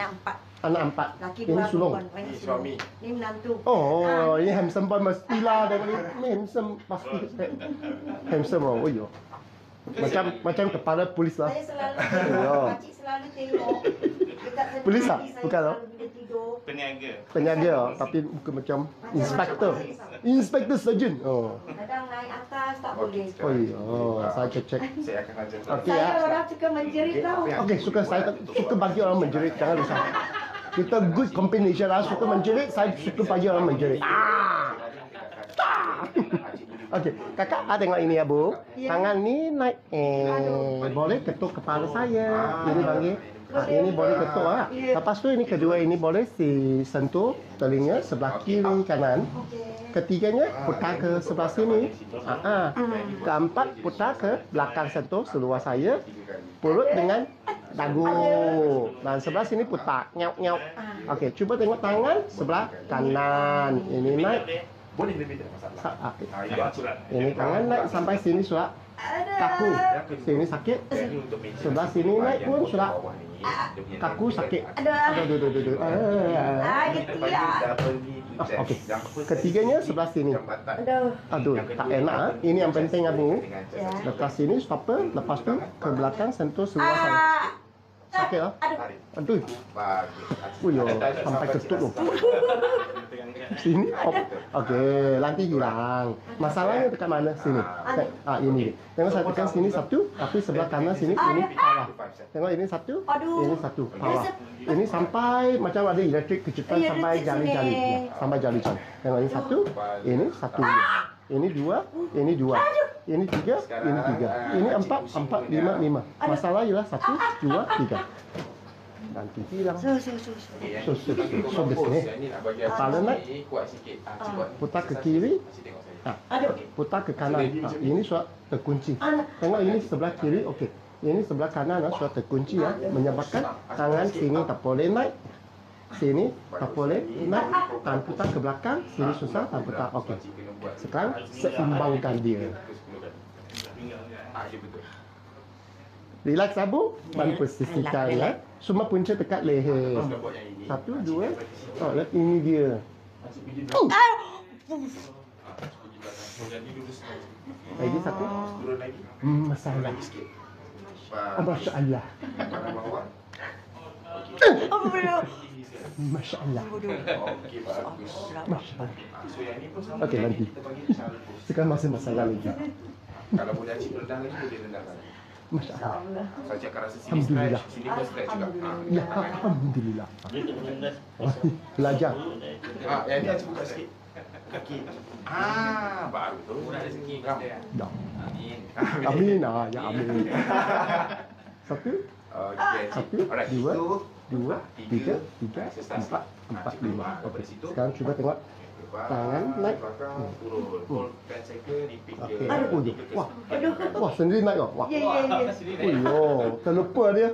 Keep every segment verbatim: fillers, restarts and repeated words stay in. anak empat. Anak empat. Laki dua perempuan. Ini suami. Ini menantu. Oh, ah. Ini handsome boy mestilah. Ini handsome pasti. Handsome oh, oh yo. Macam macam kepala polis lah. Saya selalu tengok. Pakcik selalu tengok. Polis lah? Bukan lah. Peniaga. Peniaga tapi bukan macam inspektor. Inspektor surgeon. Oh. Kadang naik atas tak boleh. Oh iya. Oh, saya cek-cek. Saya akan ajar. Okay, saya orang suka menjerit tau. Okey, suka saya. Kita bagi orang menjerit. Jangan risau. Kita good combination lah. Suka menjerit, saya suka bagi orang menjerit. Ah. Okey, kakak ah, tengok ini ya bu. Tangan ni naik. Eh, boleh ketuk kepala saya. Ini panggil. Ah, ini boleh ketuk ah. Lepas tu ini kedua ini boleh si sentuh telinga sebelah kiri kanan. Ketiganya putar ke sebelah sini. Ah, ah. Keempat putar ke belakang sentuh seluar saya. Pulut dengan dagu. Dan sebelah sini putar. Nyok nyok. Okey, cuba tengok tangan sebelah kanan. Ini naik. Boleh lebih tak masalah. Ini tangan naik sampai sini surat. Kaku sini sakit. Sebelah sini naik pun surat. Kaku sakit. Aduh aduh aduh aduh. Ah gitu ya. Okey. Ketiganya sebelah sini. Aduh. Aduh tak enak. Ini yang penting abu. Lepas sini stopper. Lepas tu ke belakang sentuh seluar saya. Sakit ah. Aduh. Ui yo sampai ketuk tu. Sini. Okey, nanti hilang. Masalahnya dekat mana? Sini. Ah ini. Tengok saya tekan sini satu, tapi sebelah kanan sini ini salah. Tengok ini satu, ini satu. Ini sampai macam ada elektrik kejutan sampai jari-jari. Sampai jari-jari. Tengok ini satu, ini satu. Ini dua, ini dua. Ini tiga, ini tiga. Ini empat, empat, lima, lima. Masalah ialah satu, dua, tiga. Nanti hilang. So, so, so, so. So, so, so, so. Kepala naik. Putar ke kiri. Putar ke kanan. Ini surat terkunci. Tengok ini sebelah kiri, okey. Ini sebelah kanan surat terkunci ya. Menyebabkan tangan sini tak boleh naik. Sini tak boleh naik, dan putar ke belakang, sini susah, dan putar. Okey. Sekarang seimbangkan dia. Relax abu, dan persisihkan ya. Semua punca dekat leher. Satu, dua. Oh, lihat ini dia. Lagi satu. Masalah. Masya Allah. Masya Allah. Masya Allah. Okey, nanti. Sekarang masih masalah lagi. Kalau boleh cip rendang lagi, boleh rendang lagi. Masya Allah. Saya akan rasa sini stretch, sini pun stretch juga. Ya, alhamdulillah. Belajar. Yang ni harus buka sikit. Kaki. Ah, baru tu. Murah ada sikit. Amin. Amin lah, ya amin. Satu. Satu, dua, dua, tiga, tiga, empat, empat, lima. Sekarang cuba tengok tangan naik. Okey. Wah, wah sendiri naik kok. Wah. Uyo, terlupa dia.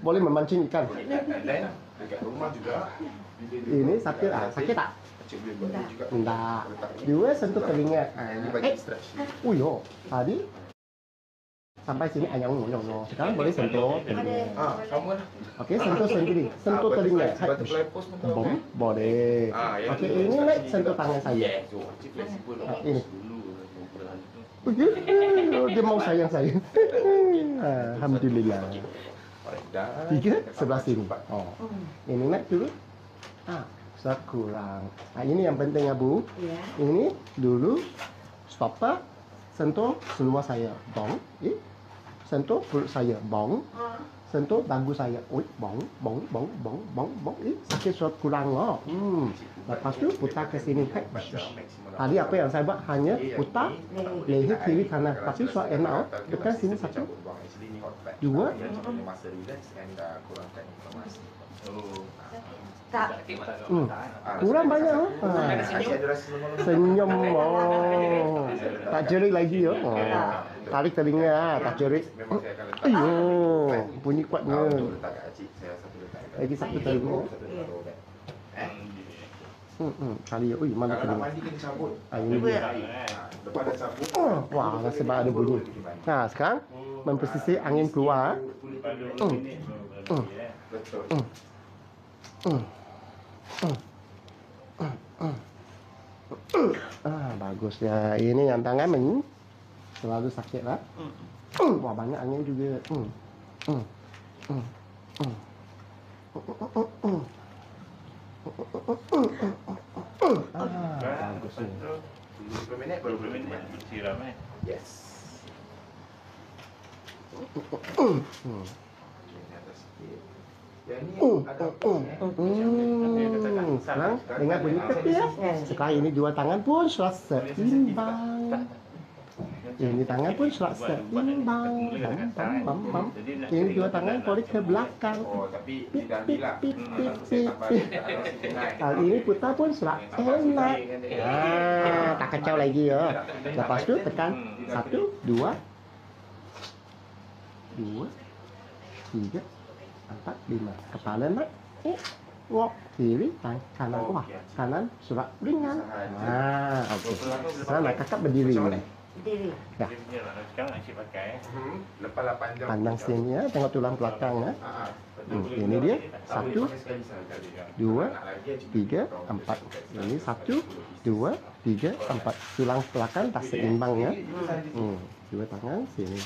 Boleh memancing ikan. Dekat rumah juga. Ini sakit ah, sakit tak? Tidak. Dua sentuh telinga. Eh, uyo, tadi sampai sini ayam nyong nyong. Sekarang boleh sentuh. Ah, kamu. Okey, sentuh sendiri. Sentuh telinga. Bom, boleh. Okey, ini naik sentuh tangan saya. Ini. Dia mau sayang saya. Alhamdulillah. Tiga sebelah sini. Oh, ini naik dulu. Ah, sudah kurang. Ah, ini yang penting abu. Ini dulu stopper. Sentuh seluar saya. Bom. Eh. Sentuh perut saya, bong. Sentuh dagu saya, oi, bong, bong, bong, bong, bong, bong. Eh, sakit surat kurang loh. Hmm. Lepas tu putar ke sini. Tadi apa yang saya buat hanya putar leher kiri kanan. Tapi surat enak. Dekat sini satu, dua. Tak. Hmm. Kurang banyak loh. Senyum loh. Tak jerit lagi ya. Tarik telinga, tak jerit. Ayo, bunyi kuatnya. Lagi satu telinga. Kali ya, ui mana telinga. Ini dia. Wah, sebab ada bunyi. Nah, sekarang mempersisih angin keluar. Hmm. Hmm. Betul. Mm. Mm. Mm. Mm. Mm. Mm. Ah, bagusnya ini yang tangan men selalu sakit lah. Mm. Mm. Wah, banyak angin juga. Mm. Mm. Mm. Mm. Ah, bagus ni. Berapa minit? Baru berapa minit? Siram eh. Yes. Hmm. Yang ni ada pun. Hmm. Senang dengan bunyi ketiak. Sekarang ini dua tangan pun selasa imbang. Ini tangan pun selasa imbang. Ini dua tangan tarik ke belakang. Kali ini putar pun selak enak. Ah, tak kacau lagi ya. Lepas tu tekan satu, dua, dua, tiga, empat, lima. Kepala nak, eh, walk kiri, kanan, wah, kanan selak ringan. Ah, okey. Nah, kakak berdiri. Berdiri. Dah. Sekarang asyik pakai. Lepaslah panjang. Pandang sini ya, tengok tulang belakang ya. Ini dia. Satu, dua, tiga, empat. Ini satu, dua, tiga, empat. Tulang belakang tak seimbang ya. Hmm. Dua tangan sini.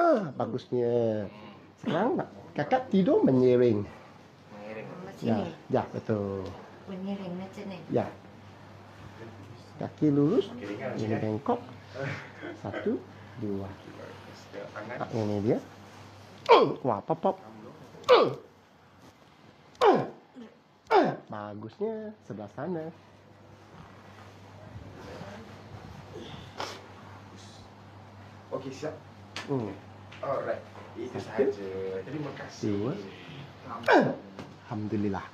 Ah, bagusnya. Sekarang kakak tidur menyiring. Ya, ya betul. Menyiring macam ni. Ya. Kaki lurus, ini bengkok. Satu, dua. Tak ini dia. Wah, pop pop. Bagusnya sebelah sana. Okey, siap. Hmm. Alright. Itu sahaja. Terima kasih. Alhamdulillah.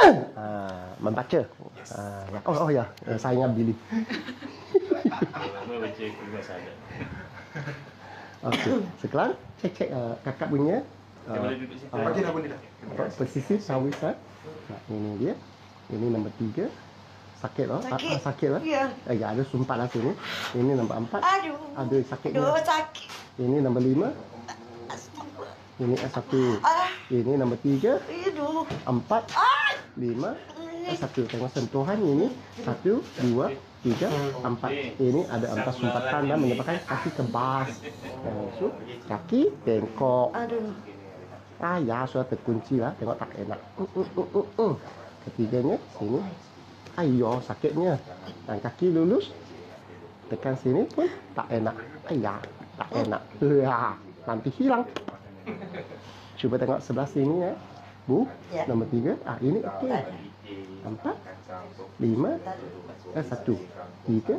Ah, membaca. Ah, oh, oh ya, saya ingat Billy. Okey, sekarang cek cek kakak punya. Posisi sawisan. Ini dia. Ini nombor tiga. Sakit lah, sakit lah. Ya, ada sumpat lah sini. Ini nombor empat. Aduh, aduh sakit. Aduh sakit. Ini nombor lima. Ini satu, ini nombor tiga, empat, lima, satu. Tengok sentuhan ini satu, dua, tiga, empat. Ini ada empat sumpatan dan menyebabkan kaki kebas. Langsung kaki bengkok. Ah ya, sudah terkunci lah. Tengok tak enak. Ketiganya sini. Ayo sakitnya. Dan kaki lulus. Tekan sini pun tak enak. Ayah, tak enak. Wah, nanti hilang. Cuba tengok sebelah sini ya, bu. Ya. Nombor tiga. Ah, ini okey. Empat, lima, eh satu, tiga,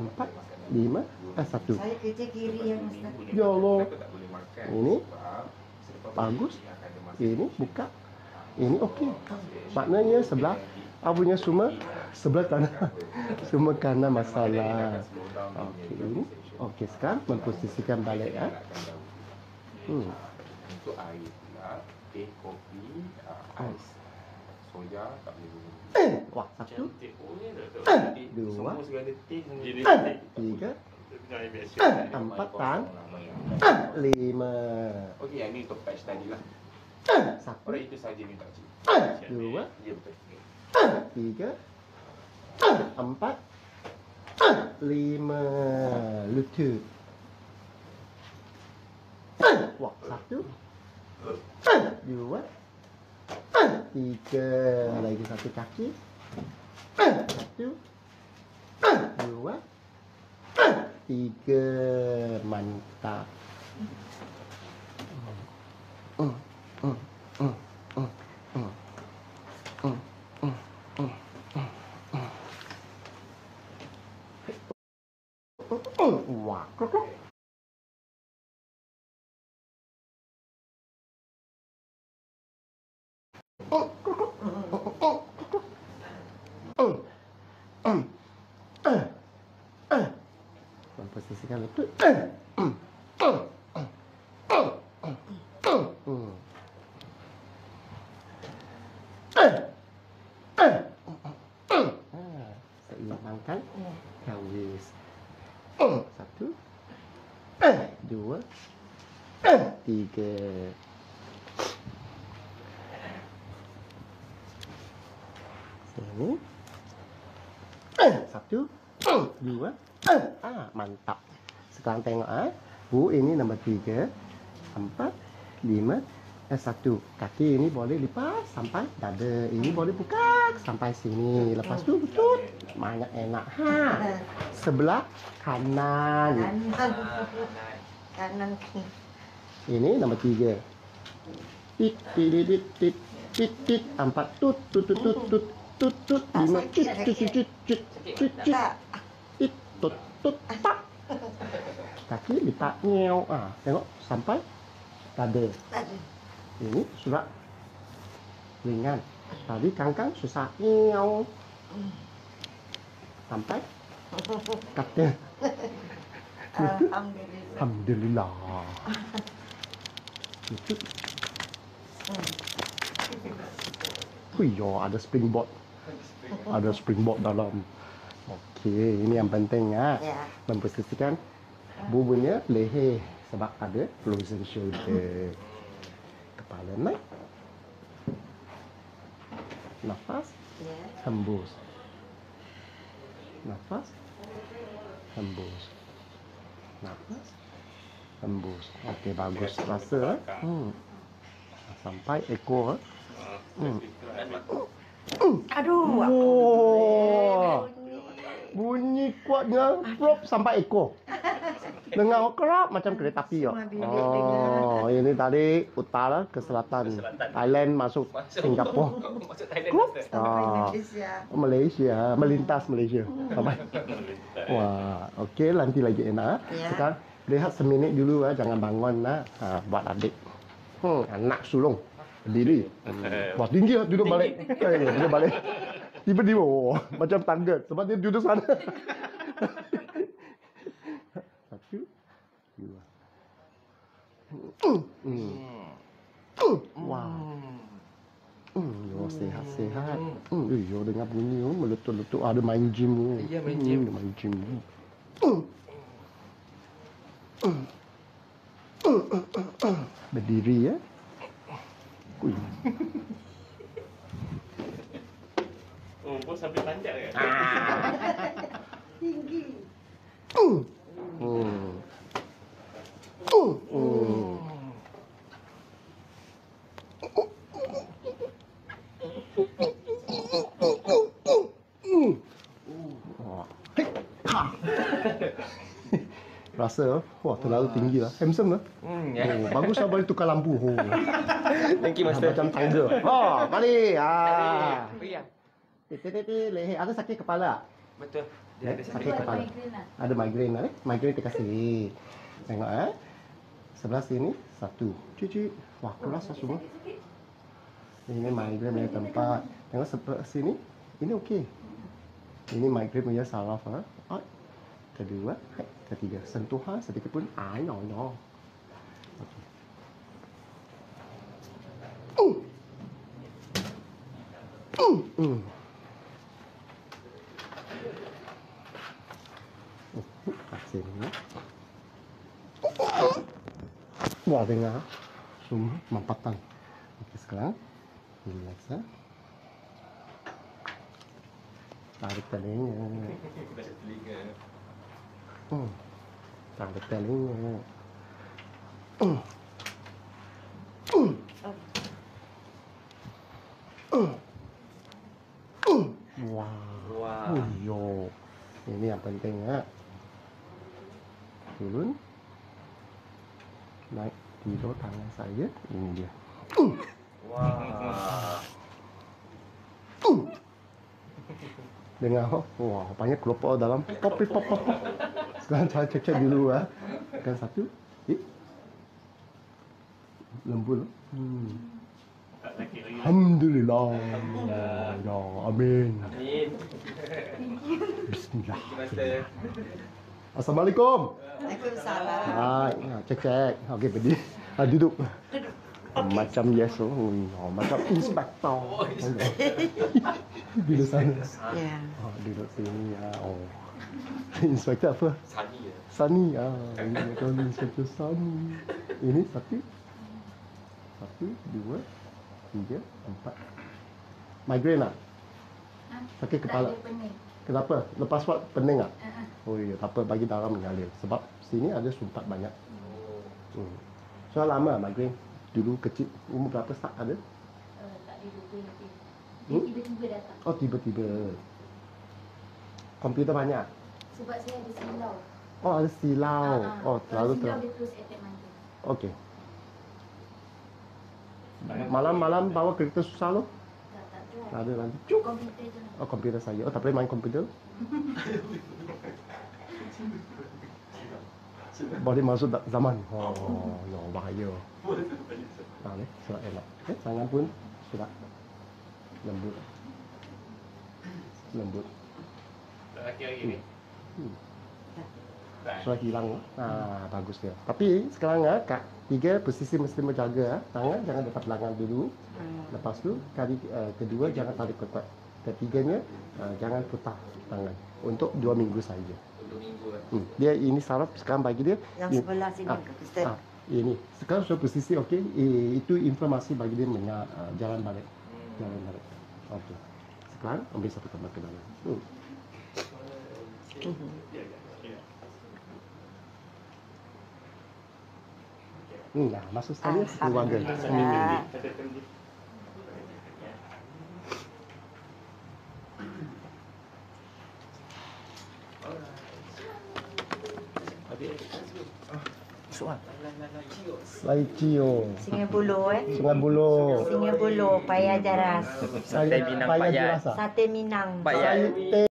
empat, lima, eh satu. Saya kerja kiri yang Ustaz. Ya Allah. Ini bagus. Ini buka. Ini okey. Maknanya sebelah abunya semua sebelah kanan, semua kanan masalah. Okey ini. Okey sekarang memposisikan balik ya. Hmm. Untuk air pula, teh, kopi, ais, soya, tak boleh guna. Wah, satu, dua, tiga, empat, tang, lima. Okey, yang ni untuk patch tadi lah. Satu, dua, tiga, empat, lima. Lutut. Wah, satu, dua, tiga. Lagi satu kaki. Satu, dua, tiga. Mantap. Hmm, hmm, hmm, hmm, hmm, hmm, hmm, hmm, hmm. Wah, kok. Oh, oh, oh, oh, oh, oh, oh, oh. Memposisikan lutut. Oh, oh, oh, oh, oh. Seimbangkan. Kawis. Satu, dua, tiga. Sini. Satu, dua, ah, mantap. Sekarang tengok ah. Bu, ini nomor tiga, empat, lima, satu. Kaki ini boleh lipat sampai dada. Ini boleh buka sampai sini. Lepas itu betul. Banyak enak. Ha. Sebelah kanan. Kanan. Ini nomor tiga. Tit tit tit tit tit empat tut tut tut tut tut tut lima tut tut tut tut tut tut tut tut tak. Kaki lipat nyew, ah tengok sampai dada. Ini sudah ringan. Tadi kangkang susah nyew sampai katnya. Alhamdulillah. Alhamdulillah. Itu. Wih yo, ada springboard, ada springboard dalam. Oke, ini yang penting ya, yeah. Memposisikan bubunya leher sebab ada frozen shoulder. Kepala naik, nafas, hembus, nafas, hembus, nafas, hembus. Oke, bagus rasa. Hmm. Sampai ekor. Hmm. Aduh. Wow. Bunyi kuatnya prop sampai ekor. Dengan kerap macam kereta api ya. Oh, ini tadi utara ke selatan. Thailand masuk Singapura. Ah, Malaysia, melintas Malaysia. Sampai. Wah, okey nanti lagi enak. Sekarang lihat seminit dulu ah, jangan bangun lah. Ah, buat adik. Hmm, anak sulung. Berdiri. Wah, tinggi lah duduk balik. Dia balik. Tiba-tiba macam tangga sebab dia duduk sana. Satu, dua. Wah. Yo sehat-sehat. Yo dengar bunyi meletup-letup ada main gym. Iya main gym, main gym. Berdiri ya. Kuih. Oh, bos sampai panjang ya? Tinggi. Uh. Uh. Uh. Uh. Rasa, wah terlalu tinggi lah. Handsome lah. Hmm, yeah. Oh, bagus lah boleh tukar lampu. Oh. Thank you, Master. Macam tangga. Oh, mari. Ah. Tete-tete, leher. Ada sakit kepala? Betul. Dia ada sakit kepala. Ada migrain lah. Migrain dikasih. Tengok eh. Sebelah sini, satu. Cuci. Wah, kelas lah semua. Ini migrain punya tempat. Tengok sebelah sini. Ini okey. Ini migrain punya saraf lah. Kedua, ketiga, sentuhan sedikit pun ai no no. Okey. Uh. Uh. Uh. Sini. Wah, dengar. Semua mampatan. Okey, sekarang relax ya. Tarik telinga. Tarik telinga. Hmm, tarik telinga. Hmm, hmm, hmm, hmm. Wah, wah, yo, ini yang penting ya. Turun, naik tidur tangan saya, ini dia. Hmm, wah, hmm. Dengar, wah, banyak kelopak dalam kopi pop pop. Sekarang saya cek-cek dulu ah. Kan satu. Eh. Lembul. Hmm. Alhamdulillah. Alhamdulillah. Ya, amin. Amin. Bismillah. Assalamualaikum. Waalaikumsalam. Hai, cek-cek. Okey, pergi. Ha, duduk. Macam yes, oh, macam inspektor. Duduk sana. Ya. Duduk sini ya. Oh. Inspektur apa? Sani ya. Sani ah, ini kalau inspektur Sani. Ini satu, satu, dua, tiga, empat. Migraine ah? Sakit kepala. Kenapa? Lepas buat pening ah? Oh iya, tak apa, bagi darah mengalir. Sebab sini ada sumpat banyak. Hmm. So lama migraine. Dulu kecil, umur berapa start ada? Uh, tak diduga nanti. Hmm? Tiba-tiba datang. Oh tiba-tiba. Komputer banyak. Sebab saya ada silau. Oh ada silau. Uh-huh. Oh terlalu terlalu. Silau dia terus attack migraine. Okey. Malam-malam bawa kereta susah loh. Tak tak tak. Ada nanti. Cuk. Komputer je. Oh komputer saya. Oh tak boleh main komputer. Boleh masuk zaman. Oh, ya bahaya. Nah, ni surat elok. Eh, tangan pun surat lembut. Lembut. Lagi lagi ni. Surat hilang. Ah, bagus dia. Tapi sekarang ah, kak tiga posisi mesti menjaga ah. Tangan jangan dekat belakang dulu. Lepas tu kali uh, kedua jangan tarik kuat. Ketiganya uh, jangan putar tangan. Untuk dua minggu saja. Hmm. Dia ini saraf sekarang bagi dia yang ini. Sebelah sini ah, ke ah, ini sekarang sudah posisi okey eh, itu informasi bagi dia mengenai uh, jalan balik jalan balik okey sekarang ambil satu tambah ke dalam hmm. Hmm, nah masuk sekali keluarga ah, Sungai Cioh. Sungai Buloh eh. Sungai Buloh. Sungai Buloh, Paya Jaras. Sate Minang Paya. Sate Minang Paya.